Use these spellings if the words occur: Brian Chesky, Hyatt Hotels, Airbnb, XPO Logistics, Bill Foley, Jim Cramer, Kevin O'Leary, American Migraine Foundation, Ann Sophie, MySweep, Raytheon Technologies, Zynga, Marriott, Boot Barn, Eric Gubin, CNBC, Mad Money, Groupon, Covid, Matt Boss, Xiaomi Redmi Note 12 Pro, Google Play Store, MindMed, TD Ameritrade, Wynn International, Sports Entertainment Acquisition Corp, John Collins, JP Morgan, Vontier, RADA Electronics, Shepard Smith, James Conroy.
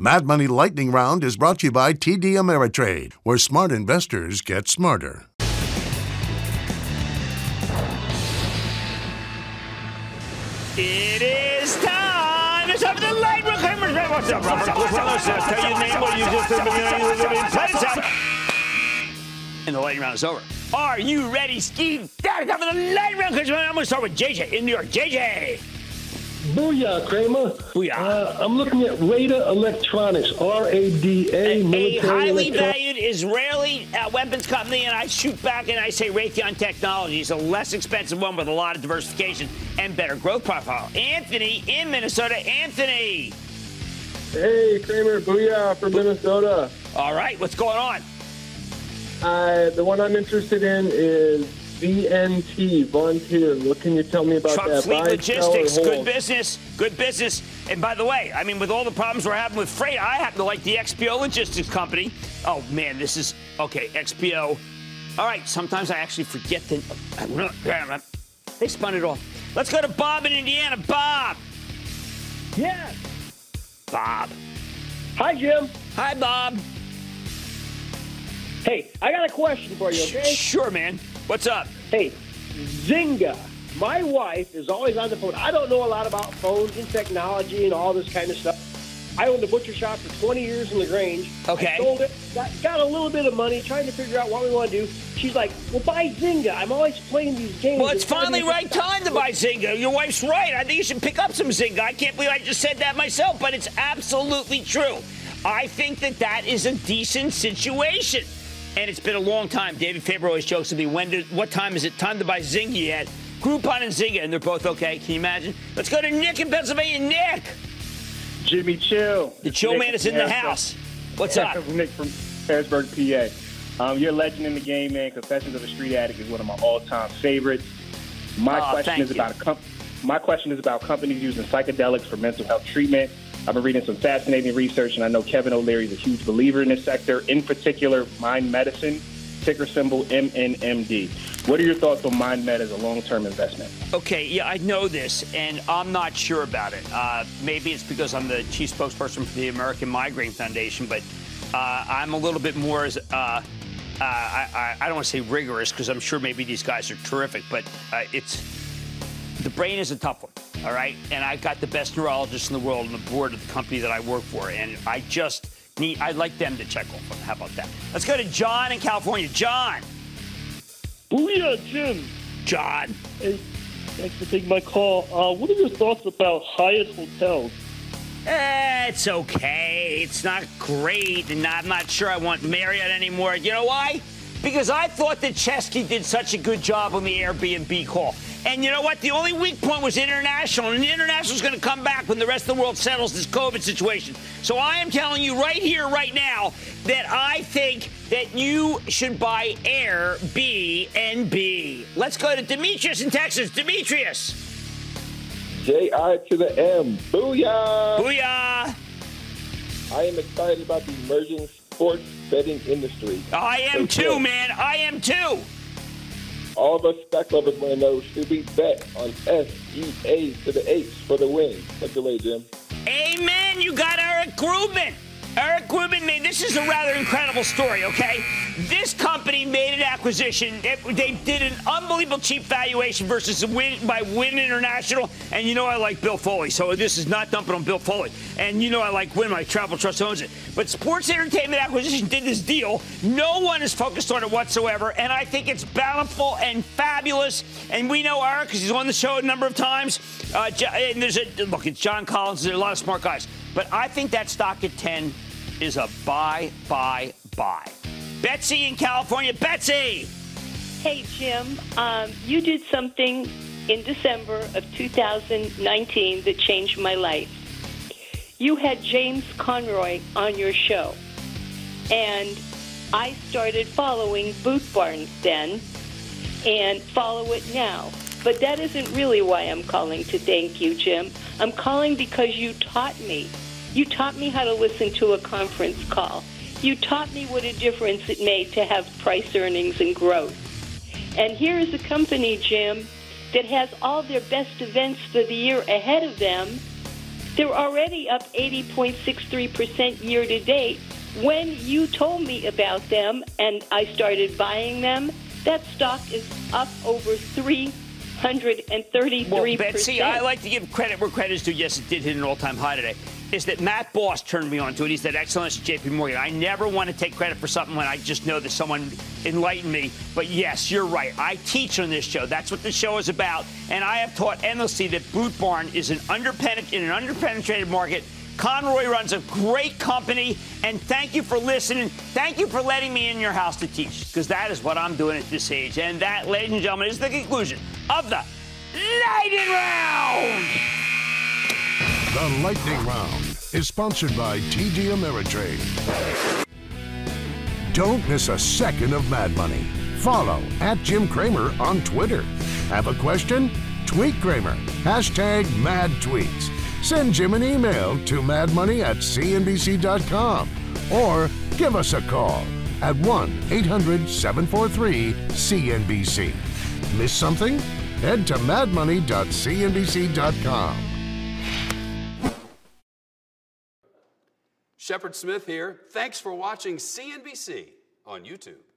Mad Money Lightning Round is brought to you by TD Ameritrade, where smart investors get smarter. It is time! It's time for the Lightning Round! What's up, Robert? What's up? Tell your name or you just have been and the Lightning Round is over. Are you ready, Steve? That is time for the Lightning Round. I'm going to start with JJ in New York. JJ! Booyah, Cramer. Booyah. I'm looking at RADA Electronics, R-A-D-A. A highly valued Israeli weapons company, and I shoot back and I say Raytheon Technologies, a less expensive one with a lot of diversification and better growth profile. Anthony in Minnesota. Anthony. Hey, Cramer. Booyah from Minnesota. All right. What's going on? The one I'm interested in is VNT, Vontier. What can you tell me about that? Fleet Logistics, good business, good business. And by the way, I mean, with all the problems we're having with freight, I happen to like the XPO Logistics Company. Oh, man, this is, okay, XPO. All right, sometimes I actually forget that. They spun it off. Let's go to Bob in Indiana. Bob. Yeah. Bob. Hi, Jim. Hi, Bob. Hey, I got a question for you, okay? Sure, man. What's up? Hey, Zynga. My wife is always on the phone. I don't know a lot about phones and technology and all this kind of stuff. I owned a butcher shop for 20 years in LaGrange. Okay. I sold it, got a little bit of money, trying to figure out what we want to do. She's like, well, buy Zynga. I'm always playing these games. Well, it's finally right time to buy Zynga. Your wife's right. I think you should pick up some Zynga. I can't believe I just said that myself, but it's absolutely true. I think that that is a decent situation. And it's been a long time. David Faber always jokes with me, what time is it time to buy Zynga yet? Groupon and Zynga, and they're both okay. Can you imagine? Let's go to Nick in Pennsylvania. Nick! Jimmy Chill. The Chill Nick man is in the house. What's up? Nick from Harrisburg, PA. You're a legend in the game, man. Confessions of a Street Addict is one of my all-time favorites. My question is about companies using psychedelics for mental health treatment. I've been reading some fascinating research, and I know Kevin O'Leary is a huge believer in this sector, in particular, Mind Medicine, ticker symbol MNMD. What are your thoughts on MindMed as a long-term investment? Okay, yeah, I know this, and I'm not sure about it. Maybe it's because I'm the chief spokesperson for the American Migraine Foundation, but I'm a little bit more, I don't want to say rigorous, because I'm sure maybe these guys are terrific, but the brain is a tough one. All right, and I've got the best neurologist in the world on the board of the company that I work for, and I just need, I'd like them to check off. How about that? Let's go to John in California. John. Booyah, Jim. John. Hey, thanks for taking my call. What are your thoughts about Hyatt Hotels? It's okay. It's not great, and I'm not sure I want Marriott anymore. You know why? Because I thought that Chesky did such a good job on the Airbnb call. And you know what? The only weak point was international, and international's going to come back when the rest of the world settles this COVID situation. So I am telling you right here, right now, that I think that you should buy Airbnb. Let's go to Demetrius in Texas. Demetrius. J-I to the M. Booyah. Booyah. I am excited about the emerging sports betting industry. I am too, man. I am too. All of us spec lovers want to know, should we bet on SEA to the H for the win? Take it away, Jim. Amen. You got Eric Gubin. Eric Gubin made, this is a rather incredible story, okay? This company made an acquisition. They did an unbelievable cheap valuation versus by Wynn International. And you know I like Bill Foley, so this is not dumping on Bill Foley. And you know I like Wynn, my travel trust owns it. But Sports Entertainment Acquisition did this deal. No one is focused on it whatsoever, and I think it's bountiful and fabulous. And we know Eric because he's on the show a number of times. And there's look, it's John Collins. There's a lot of smart guys. But I think that stock at 10 is a buy, buy. Betsy in California. Betsy! Hey, Jim. You did something in December of 2019 that changed my life. You had James Conroy on your show. And I started following Boot Barn then and follow it now. But that isn't really why I'm calling to thank you, Jim. I'm calling because you taught me. You taught me how to listen to a conference call. You taught me what a difference it made to have price earnings and growth. And here is a company, Jim, that has all their best events for the year ahead of them, They're already up 80.63% year to date. When you told me about them and I started buying them, that stock is up over 333%. Well, Betsy, I like to give credit where credit is due. Yes, it did hit an all-time high today. Is that Matt Boss turned me on to it. He said, excellence, JP Morgan. I never want to take credit for something when I just know that someone enlightened me. But yes, you're right. I teach on this show. That's what the show is about. And I have taught endlessly that Boot Barn is in an underpenetrated market. Conroy runs a great company. And thank you for listening. Thank you for letting me in your house to teach, because that is what I'm doing at this age. And that, ladies and gentlemen, is the conclusion of the Lightning Round. The Lightning Round is sponsored by TD Ameritrade. Don't miss a second of Mad Money. Follow @JimCramer on Twitter. Have a question? Tweet Cramer. #MadTweets. Send Jim an email to madmoney@cnbc.com or give us a call at 1-800-743-CNBC. Miss something? Head to madmoney.cnbc.com. Shepard Smith here. Thanks for watching CNBC on YouTube.